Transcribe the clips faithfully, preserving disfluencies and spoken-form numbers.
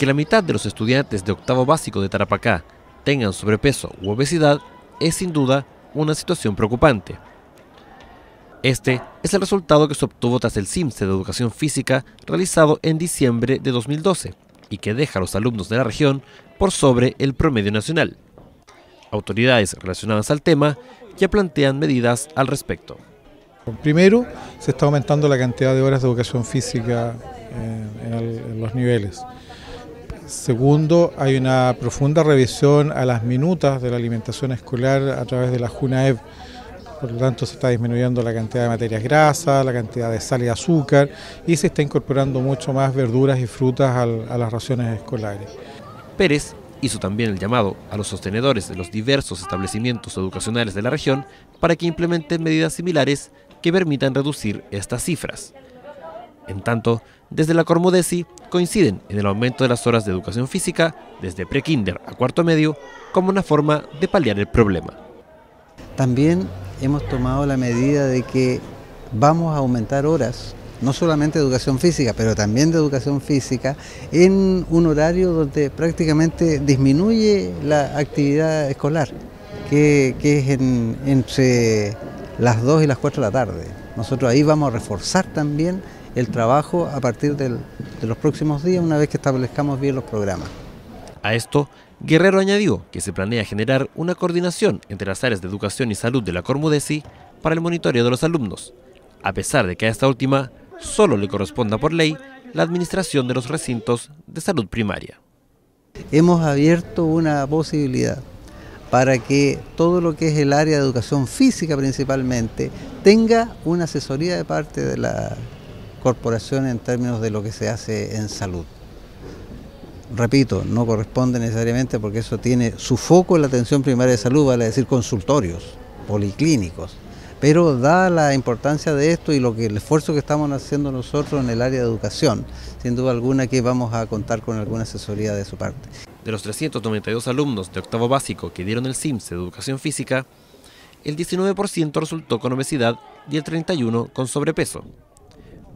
Que la mitad de los estudiantes de octavo básico de Tarapacá tengan sobrepeso u obesidad es sin duda una situación preocupante. Este es el resultado que se obtuvo tras el SIMCE de Educación Física realizado en diciembre de dos mil doce y que deja a los alumnos de la región por sobre el promedio nacional. Autoridades relacionadas al tema ya plantean medidas al respecto. Primero, se está aumentando la cantidad de horas de educación física en, el, en los niveles. Segundo, hay una profunda revisión a las minutas de la alimentación escolar a través de la JUNAEB. Por lo tanto, se está disminuyendo la cantidad de materias grasas, la cantidad de sal y azúcar, y se está incorporando mucho más verduras y frutas al, a las raciones escolares. Pérez hizo también el llamado a los sostenedores de los diversos establecimientos educacionales de la región para que implementen medidas similares que permitan reducir estas cifras. En tanto, desde la Cormudesi coinciden en el aumento de las horas de educación física desde pre-kinder a cuarto medio como una forma de paliar el problema. También hemos tomado la medida de que vamos a aumentar horas, no solamente de educación física, pero también de educación física, en un horario donde prácticamente disminuye la actividad escolar, que, que es en, entre las dos y las cuatro de la tarde. Nosotros ahí vamos a reforzar también el trabajo a partir del, de los próximos días, una vez que establezcamos bien los programas. A esto, Guerrero añadió que se planea generar una coordinación entre las áreas de educación y salud de la Cormudesi para el monitoreo de los alumnos, a pesar de que a esta última solo le corresponda por ley la administración de los recintos de salud primaria. Hemos abierto una posibilidad para que todo lo que es el área de educación física principalmente tenga una asesoría de parte de la corporación en términos de lo que se hace en salud. Repito, no corresponde necesariamente porque eso tiene su foco en la atención primaria de salud, vale decir consultorios, policlínicos, pero dada la importancia de esto y lo que el esfuerzo que estamos haciendo nosotros en el área de educación, sin duda alguna que vamos a contar con alguna asesoría de su parte. De los trescientos noventa y dos alumnos de octavo básico que dieron el SIMCE de Educación Física, el diecinueve por ciento resultó con obesidad y el treinta y uno por ciento con sobrepeso.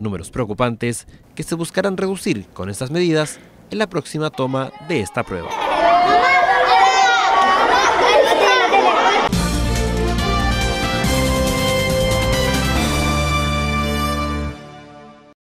Números preocupantes que se buscarán reducir con estas medidas en la próxima toma de esta prueba.